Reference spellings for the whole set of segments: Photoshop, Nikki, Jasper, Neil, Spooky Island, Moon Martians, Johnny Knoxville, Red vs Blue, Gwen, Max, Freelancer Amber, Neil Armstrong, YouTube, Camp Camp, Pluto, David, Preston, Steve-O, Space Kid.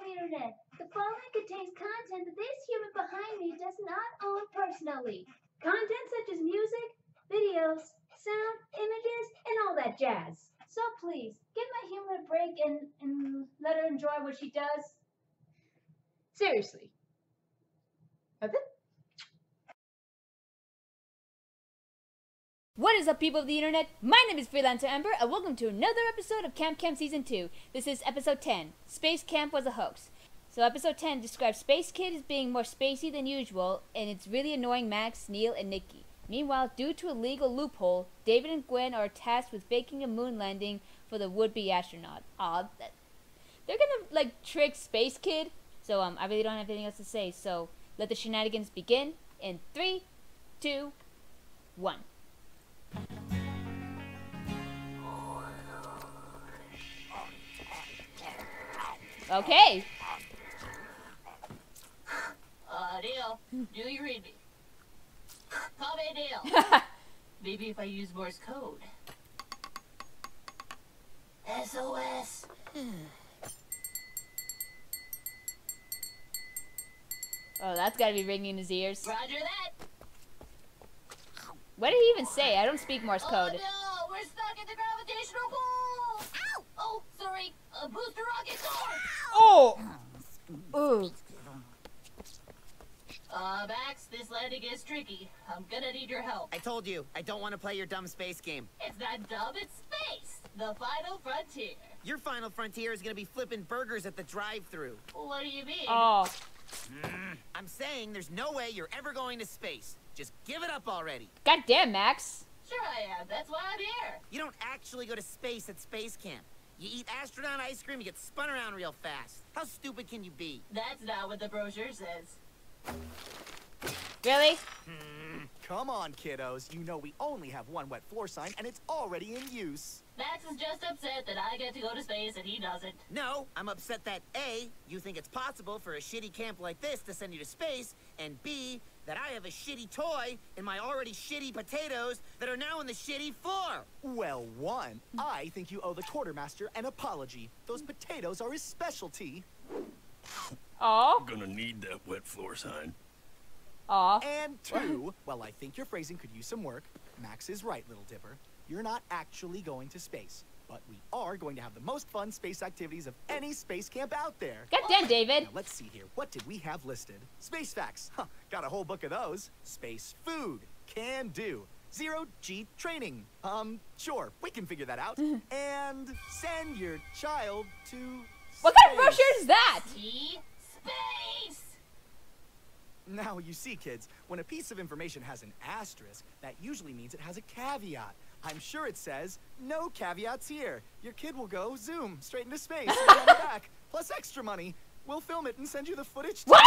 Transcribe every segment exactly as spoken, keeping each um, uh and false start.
of the internet. The following contains content that this human behind me does not own personally. Content such as music, videos, sound, images, and all that jazz. So please, give my human a break and, and let her enjoy what she does. Seriously. That's it. What is up, people of the internet? My name is Freelancer Amber, and welcome to another episode of Camp Camp Season two. This is Episode ten, Space Camp Was a Hoax. So Episode ten describes Space Kid as being more spacey than usual, and it's really annoying Max, Neil, and Nikki. Meanwhile, due to a legal loophole, David and Gwen are tasked with faking a moon landing for the would-be astronaut. Aw, they're gonna, like, trick Space Kid. So, um, I really don't have anything else to say, so let the shenanigans begin in three, two, one. Okay. Uh, Neil, do you read me? Call me Neil. Maybe if I use Morse code. S O S. Oh, that's gotta be ringing in his ears. Roger that. What did he even say? I don't speak Morse code. Oh no, we're stuck in the gravitational pull. Ow! Oh, sorry. A booster rocket door. Oh! Ooh. Uh, Max, this landing is tricky. I'm gonna need your help. I told you, I don't want to play your dumb space game. It's not dumb, it's space! The final frontier. Your final frontier is gonna be flipping burgers at the drive-thru. What do you mean? Oh. Mm, I'm saying there's no way you're ever going to space. Just give it up already. Goddamn, Max. Sure I am, that's why I'm here. You don't actually go to space at space camp. You eat astronaut ice cream, you get spun around real fast. How stupid can you be? That's not what the brochure says. Really? Mm, come on, kiddos. You know we only have one wet floor sign, and it's already in use. Max is just upset that I get to go to space and he doesn't. No, I'm upset that A, you think it's possible for a shitty camp like this to send you to space, and B, that I have a shitty toy in my already shitty potatoes that are now in the shitty floor. Well, one, I think you owe the quartermaster an apology. Those potatoes are his specialty. Aw. You're gonna need that wet floor sign. Aw. And two, well, I think your phrasing could use some work. Max is right, Little Dipper. You're not actually going to space, but we are going to have the most fun space activities of any space camp out there. Goddamn, David. Now, let's see here. What did we have listed? Space facts. Huh, got a whole book of those. Space food. Can do. Zero-G training. Um, sure, we can figure that out. And send your child to space. What kind of brochure is that? See? Space! Now, you see, kids, when a piece of information has an asterisk, that usually means it has a caveat. I'm sure it says, no caveats here. Your kid will go zoom straight into space and come back, plus extra money. We'll film it and send you the footage. What?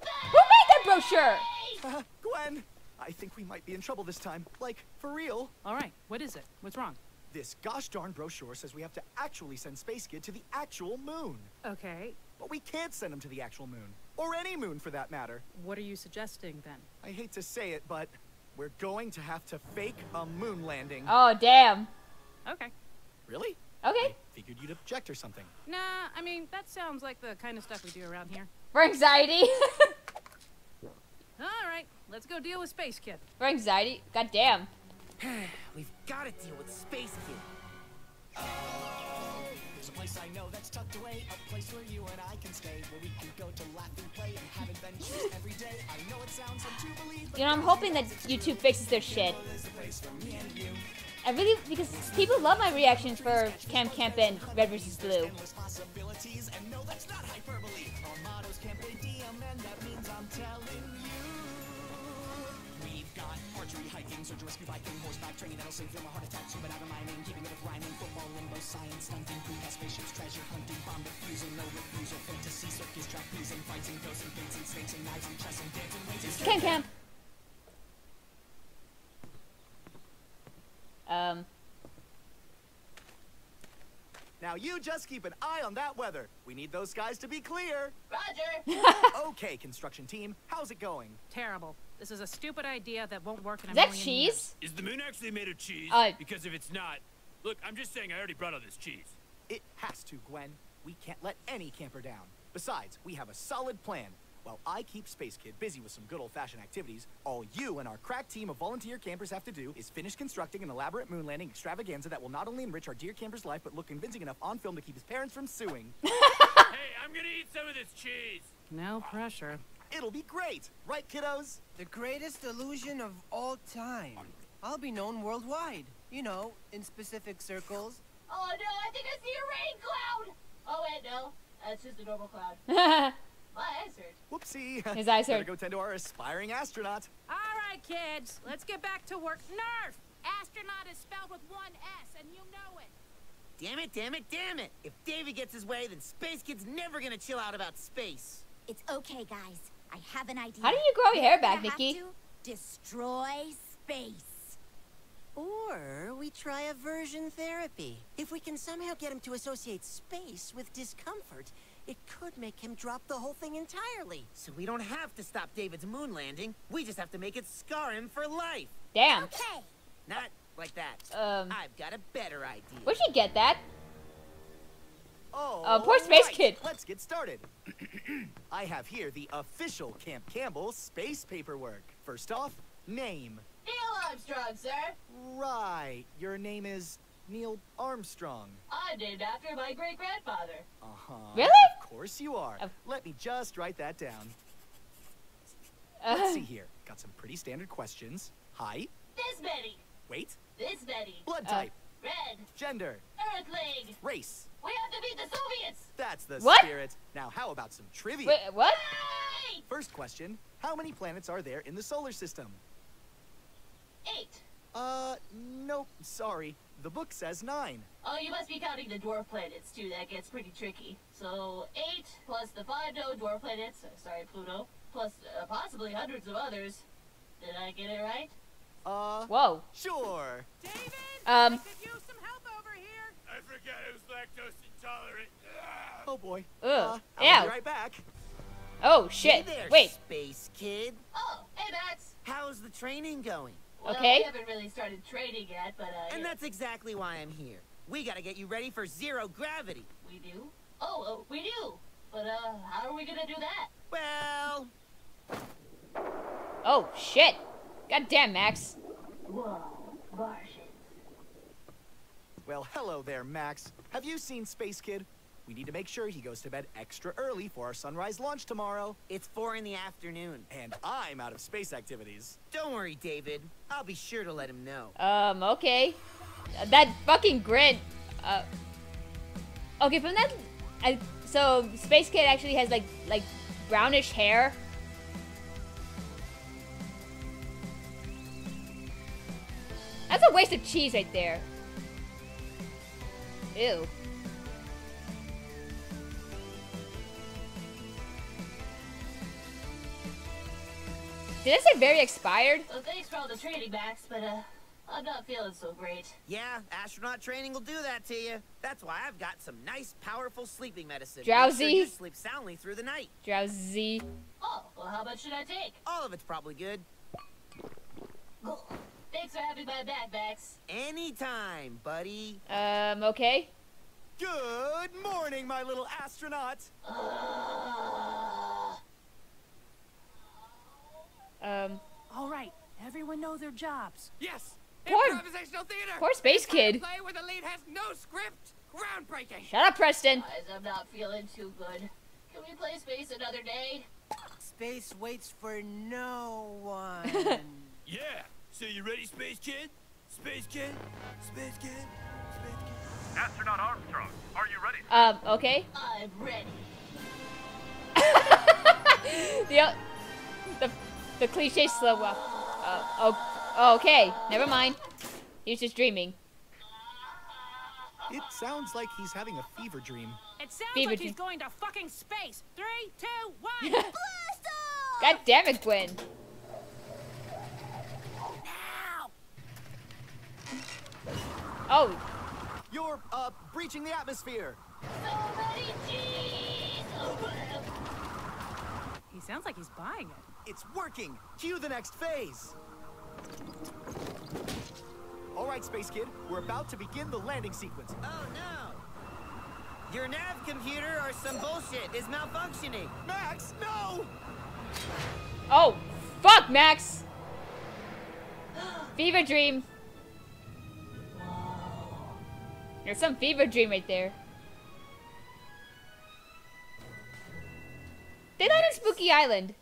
Space! Who made that brochure? Uh, Gwen, I think we might be in trouble this time. Like, for real. All right, what is it? What's wrong? This gosh darn brochure says we have to actually send Space Kid to the actual moon. Okay. But we can't send him to the actual moon. Or any moon, for that matter. What are you suggesting, then? I hate to say it, but we're going to have to fake a moon landing. Oh, damn. Okay. Really? Okay. I figured you'd object or something. Nah, I mean, that sounds like the kind of stuff we do around here. For anxiety. All right, let's go deal with Space Kid. For anxiety? God damn. We've got to deal with Space Kid. There's a place I know that's tucked away, a place where you and I can stay, where we can go to laugh and play and have adventures every day. I know it sounds hard to believe, but you know, I'm hoping that YouTube fixes their shit. I really, because people love my reactions for Camp Camp and Red vs Blue. Hiking, search rescue biking, horseback training, that'll save you from a heart attack, super out of mining, keeping it up rhyming, football, limbo, science, stunting, pre-test spaceships, treasure hunting, bomb refusal, no refusal, fantasy, circus, trapezing, fighting, ghosts and gates and snakes and knives and chess and dancing, waiting, Camp Camp! Um. Now you just keep an eye on that weather. We need those skies to be clear. Roger! Okay, construction team, how's it going? Terrible. This is a stupid idea that won't work in a million years. Is that cheese? Is the moon actually made of cheese? Uh, because if it's not, look, I'm just saying I already brought all this cheese. It has to, Gwen. We can't let any camper down. Besides, we have a solid plan. While I keep Space Kid busy with some good old-fashioned activities, all you and our crack team of volunteer campers have to do is finish constructing an elaborate moon landing extravaganza that will not only enrich our dear camper's life, but look convincing enough on film to keep his parents from suing. Hey, I'm gonna eat some of this cheese! No pressure. It'll be great! Right, kiddos? The greatest illusion of all time. I'll be known worldwide. You know, in specific circles. Oh no, I think I see a rain cloud! Oh wait, no. That's just a normal cloud. My eyes hurt. Whoopsie. His eyes hurt. Gotta go tend to our aspiring astronaut. All right, kids. Let's get back to work. Nerf! Astronaut is spelled with one S, and you know it. Damn it, damn it, damn it. If David gets his way, then Space Kid's never gonna chill out about space. It's okay, guys. I have an idea. How do you grow your hair back, Nikki? Have to destroy space. Or we try aversion therapy. If we can somehow get him to associate space with discomfort, it could make him drop the whole thing entirely. So we don't have to stop David's moon landing. We just have to make it scar him for life. Damn. Okay. Not like that. Um. I've got a better idea. We should get that. Oh, uh, poor Space right. Kid. Let's get started. I have here the official Camp Campbell space paperwork. First off, name. Neil Armstrong, sir. Right. Your name is Neil Armstrong. I'm named after my great-grandfather. Uh-huh. Really? Of course you are. Oh. Let me just write that down. Uh. Let's see here. Got some pretty standard questions. Height? This many. Weight? This many. Blood uh. type? Red. Gender? Earthling. Race? We have to beat the Soviets. That's the what? Spirit. Now how about some trivia? Wait, what? Yay! First question. How many planets are there in the solar system? Eight. Uh, nope. Sorry. The book says nine. Oh, you must be counting the dwarf planets, too. That gets pretty tricky. So, eight plus the five known dwarf planets, sorry, Pluto, plus uh, possibly hundreds of others. Did I get it right? Uh, whoa. Sure. David, um, I could use some help over here. I forgot who's lactose intolerant. Oh, boy. Ugh. Uh, I'll be right back. Oh, shit. Hey there, wait. Space Kid. Oh, hey, Max. How's the training going? Well, okay. We haven't really started training yet, but uh, and yeah. That's exactly why I'm here. We gotta get you ready for zero gravity. We do? Oh, oh we do. But uh, how are we gonna do that? Well. Oh shit! Goddamn, Max. Whoa, Martians. Well, hello there, Max. Have you seen Space Kid? We need to make sure he goes to bed extra early for our sunrise launch tomorrow. It's four in the afternoon. And I'm out of space activities. Don't worry, David. I'll be sure to let him know. Um, okay. That fucking grid. Uh, okay, from that... I, so, Space Kid actually has, like, like brownish hair. That's a waste of cheese right there. Ew. Did I say very expired? Well, thanks for all the training, Max, but uh, I'm not feeling so great. Yeah, astronaut training will do that to you. That's why I've got some nice, powerful sleeping medicine. Drowsy. Make sure you sleep soundly through the night. Drowsy. Oh, well, how much should I take? All of it's probably good. Oh, thanks for having my back, Max. Anytime, buddy. Um, okay. Good morning, my little astronaut. Uh... Um. All right, everyone know their jobs. Yes. Poor, improvisational theater. Poor Space Kid. Play where the lead has no script. Groundbreaking. Shut up, Preston. Guys, I'm not feeling too good. Can we play space another day? Space waits for no one. Yeah. So you ready, Space Kid? Space Kid. Space Kid. Space Kid. Astronaut Armstrong, are you ready? Um. Okay. I'm ready. the. The. The cliche slow walk. Uh, oh, oh, okay. Never mind. He was just dreaming. It sounds like he's having a fever dream. It sounds fever like he's going to fucking space. Three, two, one. Blast off! God damn it, Gwen. Now. Oh. You're uh breaching the atmosphere. So many G's. He sounds like he's buying it. It's working! Cue the next phase! All right, Space Kid, we're about to begin the landing sequence. Oh, no! Your nav computer or some bullshit is malfunctioning. Max, no! Oh, fuck, Max! Fever dream. There's some fever dream right there. They're not in Spooky Island.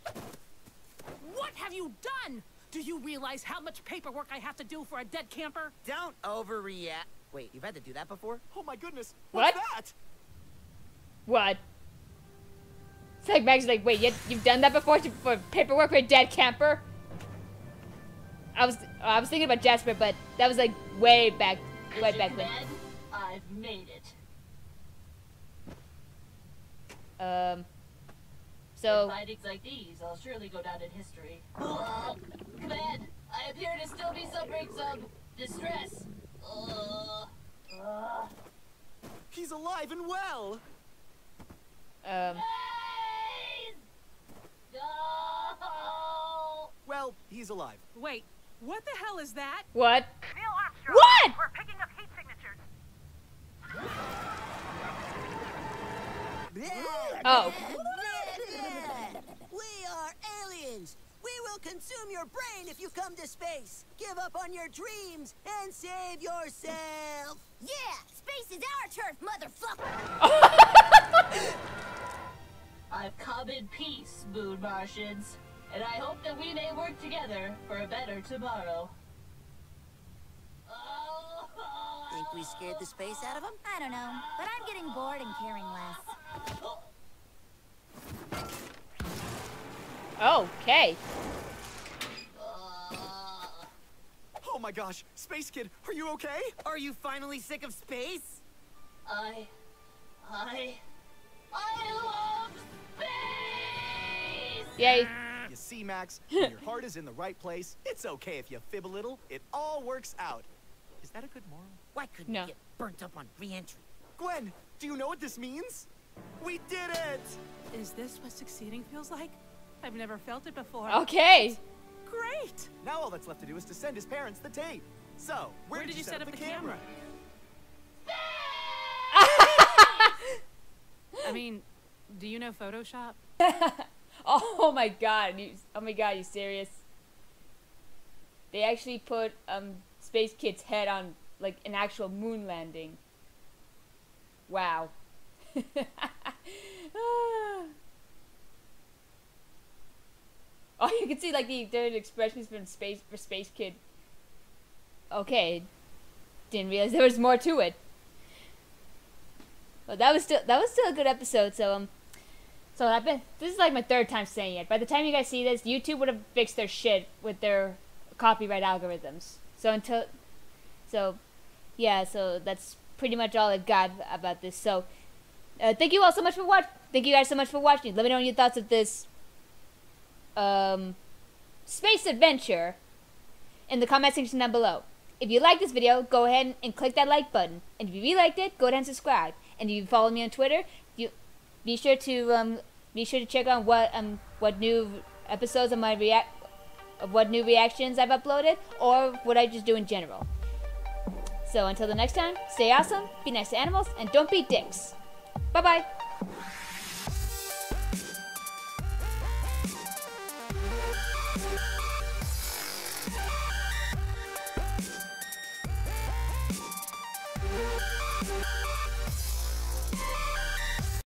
What have you done? Do you realize how much paperwork I have to do for a dead camper? Don't overreact. Wait, you've had to do that before? Oh my goodness. What? What's that? What? It's like Max is like, wait, you, you've done that before for paperwork for a dead camper? I was I was thinking about Jasper, but that was like way back, way back when. I've made it. Um. So. Findings like these, I'll surely go down in history. Uh, command, I appear to still be suffering some distress. Uh, uh. He's alive and well. Um. No! Well, he's alive. Wait, what the hell is that? What? Neil Armstrong. What? We're picking up heat signatures. Oh. We are aliens. We will consume your brain if you come to space. Give up on your dreams and save yourself. Yeah, space is our turf, motherfucker. I've come in peace, Moon Martians, and I hope that we may work together for a better tomorrow. Think we scared the space out of them? I don't know, but I'm getting bored and caring less. Okay. Oh my gosh, Space Kid, are you okay? Are you finally sick of space? I... I... I love space! Yay. You see, Max, when your heart is in the right place, it's okay if you fib a little. It all works out. Is that a good moral? Why couldn't no. you get burnt up on re-entry? Gwen, do you know what this means? We did it! Is this what succeeding feels like? I've never felt it before. Okay. Great! Now all that's left to do is to send his parents the tape. So, where, where did, did you set, set up, up the, the camera? camera? I mean, do you know Photoshop? Oh my god. You, oh my god, you serious? They actually put um, Space Kid's head on like an actual moon landing. Wow. Oh, you can see like the different expressions from space for Space Kid. Okay, didn't realize there was more to it. But that was still that was still a good episode. So um, so I've been this is like my third time saying it. By the time you guys see this, YouTube would have fixed their shit with their copyright algorithms. So until, so, yeah. So that's pretty much all I've got about this. So, uh, thank you all so much for watch. Thank you guys so much for watching. Let me know your thoughts of this. Um, space adventure in the comment section down below. If you like this video, go ahead and click that like button. And if you really liked it, go ahead and subscribe. And if you follow me on Twitter, you be sure to um be sure to check on what um what new episodes of my react of what new reactions I've uploaded or what I just do in general. So until the next time, stay awesome, be nice to animals, and don't be dicks. Bye bye.